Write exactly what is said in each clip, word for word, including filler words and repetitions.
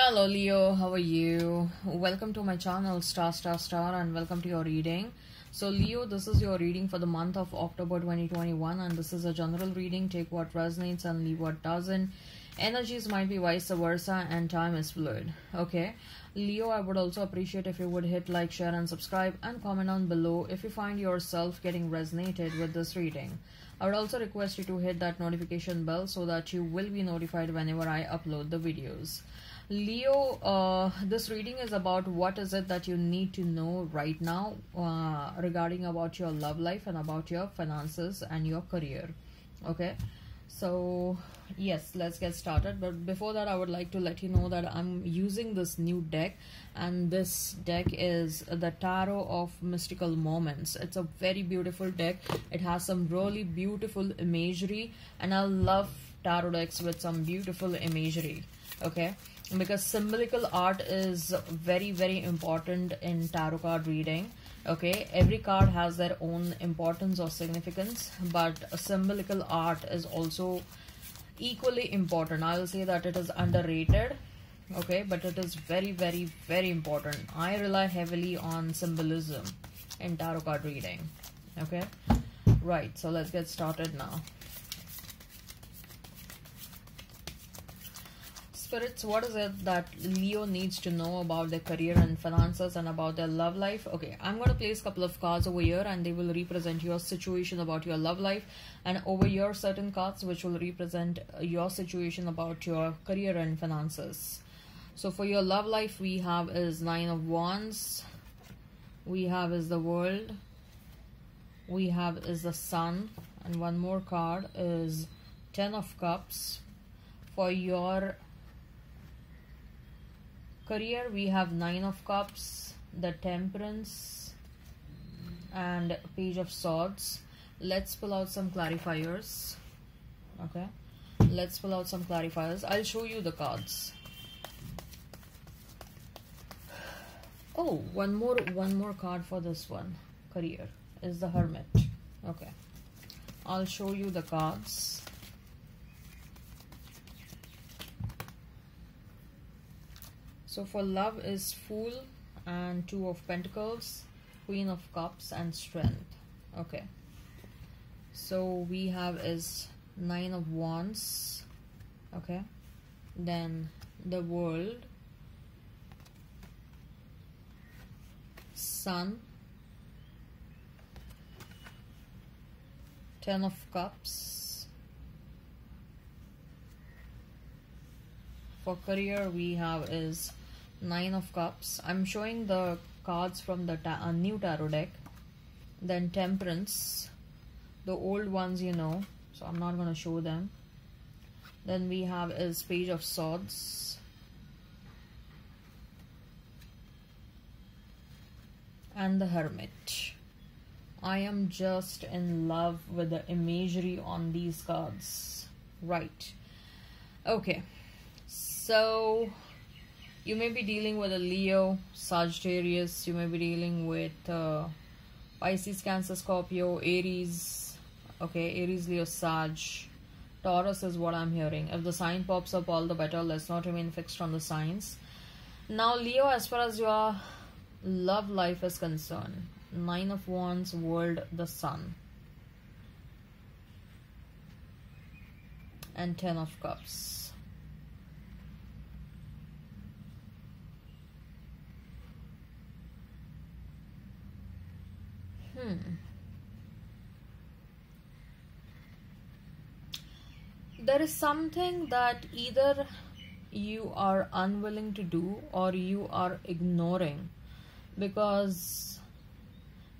Hello Leo, how are you? Welcome to my channel Star Star Star and welcome to your reading. So Leo, this is your reading for the month of October twenty twenty-one and this is a general reading. Take what resonates and leave what doesn't. Energies might be vice versa and time is fluid. Okay Leo, I would also appreciate if you would hit like, share and subscribe and comment down below if you find yourself getting resonated with this reading. I would also request you to hit that notification bell so that you will be notified whenever I upload the videos. Leo, uh, this reading is about what is it that you need to know right now uh, regarding about your love life and about your finances and your career. Okay, so yes, let's get started. But before that, I would like to let you know that I'm using this new deck, and this deck is the Tarot of Mystical Moments. It's a very beautiful deck. It has some really beautiful imagery, and I love tarot decks with some beautiful imagery. Okay, because symbolical art is very very important in tarot card reading. Okay, every card has their own importance or significance, but symbolical art is also equally important. I will say that it is underrated, okay, but it is very very very important. I rely heavily on symbolism in tarot card reading. Okay, right, so let's get started now. Spirits, what is it that Leo needs to know about their career and finances and about their love life? Okay, I'm going to place a couple of cards over here and they will represent your situation about your love life, and over here certain cards which will represent your situation about your career and finances. So for your love life, we have is Nine of Wands, we have is the World, we have is the Sun, and one more card is Ten of Cups. For your career, we have Nine of Cups, the Temperance, and Page of Swords. Let's pull out some clarifiers. Okay, let's pull out some clarifiers. I'll show you the cards. Oh, one more one more card for this one. Career is the Hermit. Okay, I'll show you the cards. So for love is Fool and Two of Pentacles, Queen of Cups and Strength. Okay, so we have is Nine of Wands, okay, then the World, Sun, Ten of Cups. For career, we have is Nine of Cups. I'm showing the cards from the ta uh, new tarot deck. Then Temperance, the old ones you know, so I'm not going to show them. Then we have is Page of Swords and the Hermit. I am just in love with the imagery on these cards, right? Okay, so you may be dealing with a Leo, Sagittarius, you may be dealing with uh, Pisces, Cancer, Scorpio, Aries. Okay, Aries, Leo, Sag, Taurus is what I'm hearing. If the sign pops up, all the better. Let's not remain fixed on the signs. Now Leo, as far as your love life is concerned, Nine of Wands, World, the Sun, and Ten of Cups. Hmm. There is something that either you are unwilling to do or you are ignoring, because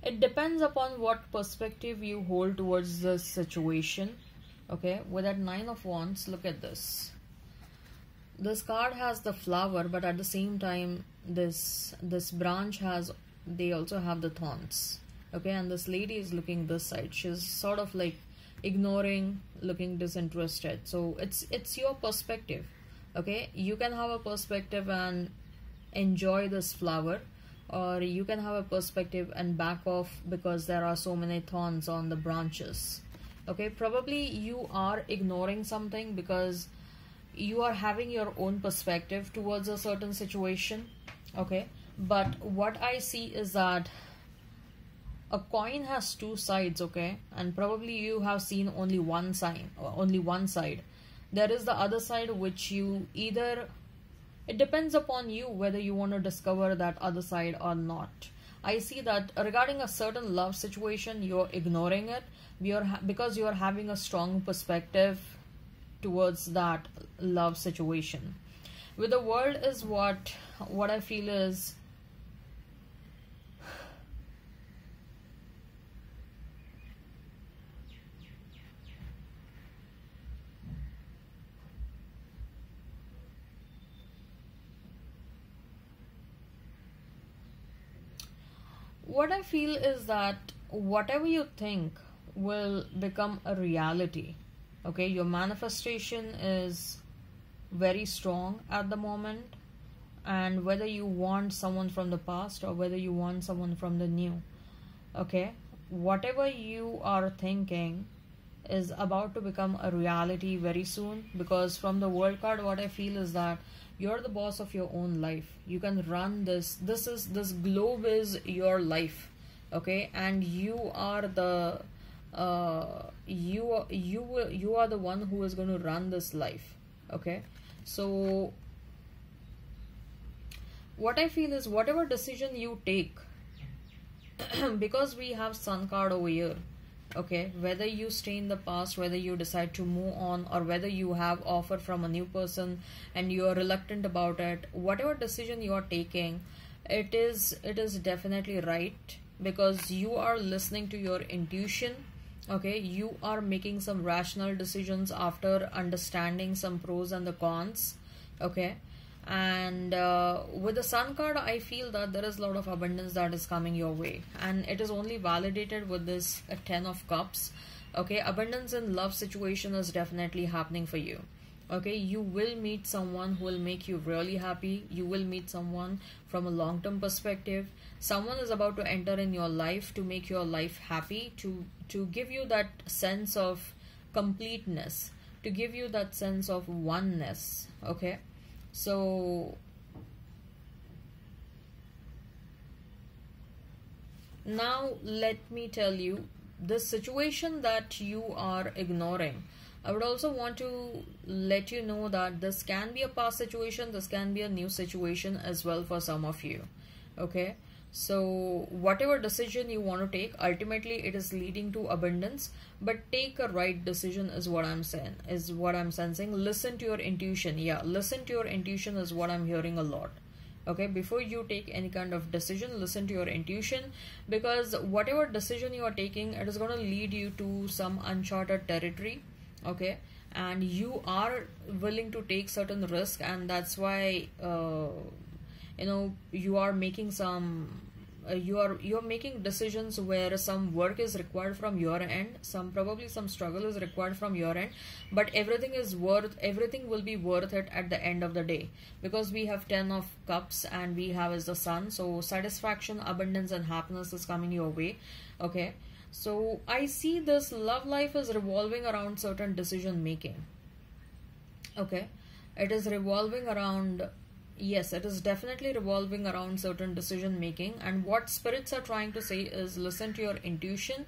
it depends upon what perspective you hold towards the situation. Okay, with that Nine of Wands, look at this. This card has the flower, but at the same time this this branch has, they also have the thorns. Okay, and this lady is looking this side. She's sort of like ignoring, looking disinterested. So it's it's your perspective. Okay, you can have a perspective and enjoy this flower, or you can have a perspective and back off because there are so many thorns on the branches. Okay, probably you are ignoring something because you are having your own perspective towards a certain situation, okay? But what I see is that a coin has two sides, okay? And probably you have seen only one side, only one side. There is the other side which you either... It depends upon you whether you want to discover that other side or not. I see that regarding a certain love situation, you're ignoring it because you're having a strong perspective towards that love situation. With the world is what, what I feel is... What I feel is that whatever you think will become a reality, okay? Your manifestation is very strong at the moment, and whether you want someone from the past or whether you want someone from the new, okay? Whatever you are thinking is about to become a reality very soon, because from the world card what I feel is that you're the boss of your own life. You can run this. This is this globe is your life, okay? And you are the uh, you you you are the one who is going to run this life, okay? So what I feel is whatever decision you take, because we have Sun card over here. Okay, whether you stay in the past, whether you decide to move on, or whether you have offer from a new person and you are reluctant about it, whatever decision you are taking, it is it is definitely right, because you are listening to your intuition, okay? You are making some rational decisions after understanding some pros and the cons, okay? And uh, with the Sun card, I feel that there is a lot of abundance that is coming your way, and it is only validated with this uh, Ten of Cups, okay? Abundance in love situation is definitely happening for you, okay? You will meet someone who will make you really happy. You will meet someone from a long-term perspective. Someone is about to enter in your life to make your life happy, to to give you that sense of completeness, to give you that sense of oneness, okay? So now let me tell you the situation that you are ignoring. I would also want to let you know that this can be a past situation, this can be a new situation as well for some of you, okay? So whatever decision you want to take, ultimately it is leading to abundance, but take a right decision is what I'm saying, is what I'm sensing. Listen to your intuition. Yeah, listen to your intuition is what I'm hearing a lot, okay? Before you take any kind of decision, listen to your intuition, because whatever decision you are taking, it is going to lead you to some uncharted territory, okay? And you are willing to take certain risk, and that's why uh, you know, you are making some, uh, you are you are making decisions where some work is required from your end, some probably some struggle is required from your end, but everything is worth, everything will be worth it at the end of the day, because we have Ten of Cups and we have is the Sun, so satisfaction, abundance, and happiness is coming your way, okay? So I see this love life is revolving around certain decision making, okay? It is revolving around. Yes, it is definitely revolving around certain decision making, and what spirits are trying to say is listen to your intuition,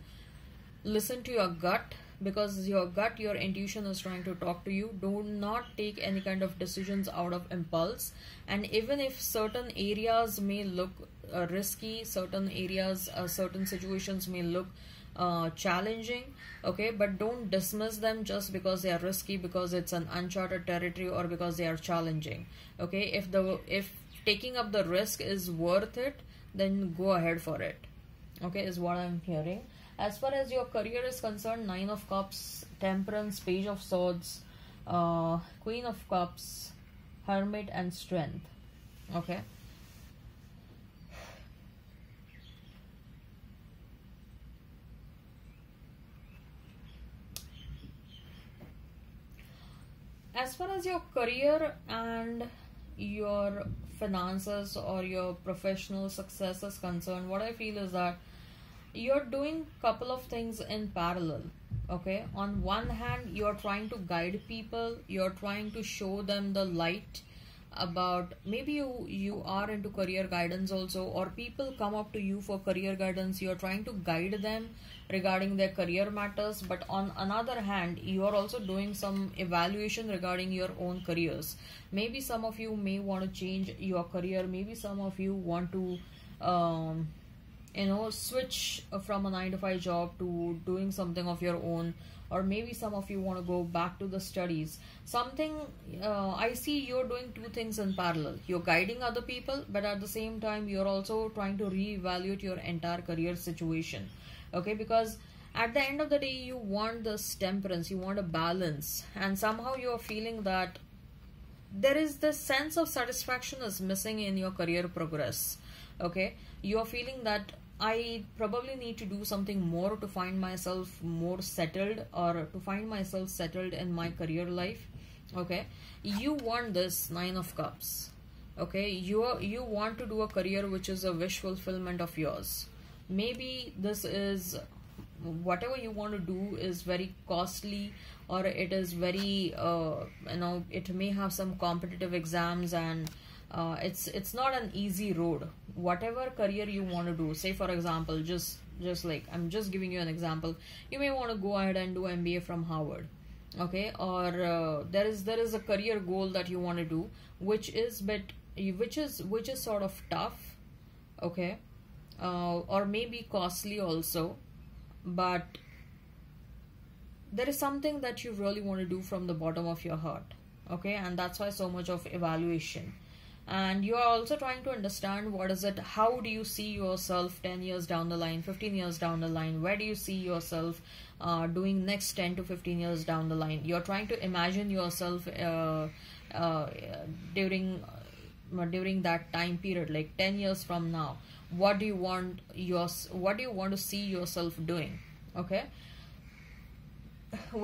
listen to your gut, because your gut, your intuition is trying to talk to you. Do not take any kind of decisions out of impulse, and even if certain areas may look uh, risky, certain areas, uh, certain situations may look uh challenging, okay, but don't dismiss them just because they are risky, because it's an uncharted territory, or because they are challenging, okay? If the if taking up the risk is worth it, then go ahead for it, okay, is what I'm hearing. As far as your career is concerned, Nine of Cups, Temperance, Page of Swords, uh Queen of Cups, Hermit, and Strength, okay? As far as your career and your finances or your professional success is concerned, what I feel is that you're doing a couple of things in parallel, Okay, on one hand, you're trying to guide people, you're trying to show them the light about, maybe you, you are into career guidance also, or people come up to you for career guidance, you're trying to guide them regarding their career matters, but on another hand, you're also doing some evaluation regarding your own careers. Maybe some of you may want to change your career, maybe some of you want to, um, you know, switch from a nine to five job to doing something of your own, or maybe some of you want to go back to the studies. Something, uh, I see you're doing two things in parallel. You're guiding other people, but at the same time, you're also trying to reevaluate your entire career situation. Okay, because at the end of the day, you want this temperance, you want a balance, and somehow you're feeling that there is this sense of satisfaction is missing in your career progress. Okay, you're feeling that I probably need to do something more to find myself more settled, or to find myself settled in my career life. Okay, you want this Nine of Cups. Okay, you you want to do a career which is a wish fulfillment of yours. Maybe this is, whatever you want to do is very costly, or it is very, uh, you know, it may have some competitive exams, and Uh, it's it's not an easy road. Whatever career you want to do, say for example, just just like I'm just giving you an example, you may want to go ahead and do M B A from Harvard, okay? Or uh, there is there is a career goal that you want to do, which is but which is which is sort of tough, okay, uh, or maybe costly also, but there is something that you really want to do from the bottom of your heart, okay? And that's why so much of evaluation. And you are also trying to understand what is it, how do you see yourself ten years down the line, fifteen years down the line, where do you see yourself uh, doing next ten to fifteen years down the line. You're trying to imagine yourself uh, uh, during, uh, during that time period, like ten years from now. What do you want your, what do you want to see yourself doing, okay?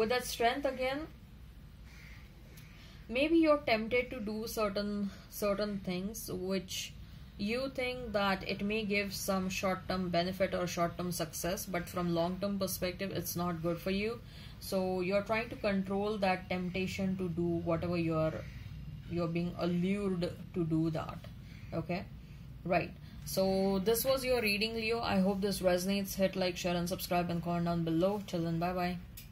With that strength again, maybe you're tempted to do certain certain things which you think that it may give some short-term benefit or short-term success, but from long-term perspective, it's not good for you. So you're trying to control that temptation to do whatever you're you're being allured to do that. Okay, right. So this was your reading, Leo. I hope this resonates. Hit like, share, and subscribe, and comment down below. Till then, bye-bye.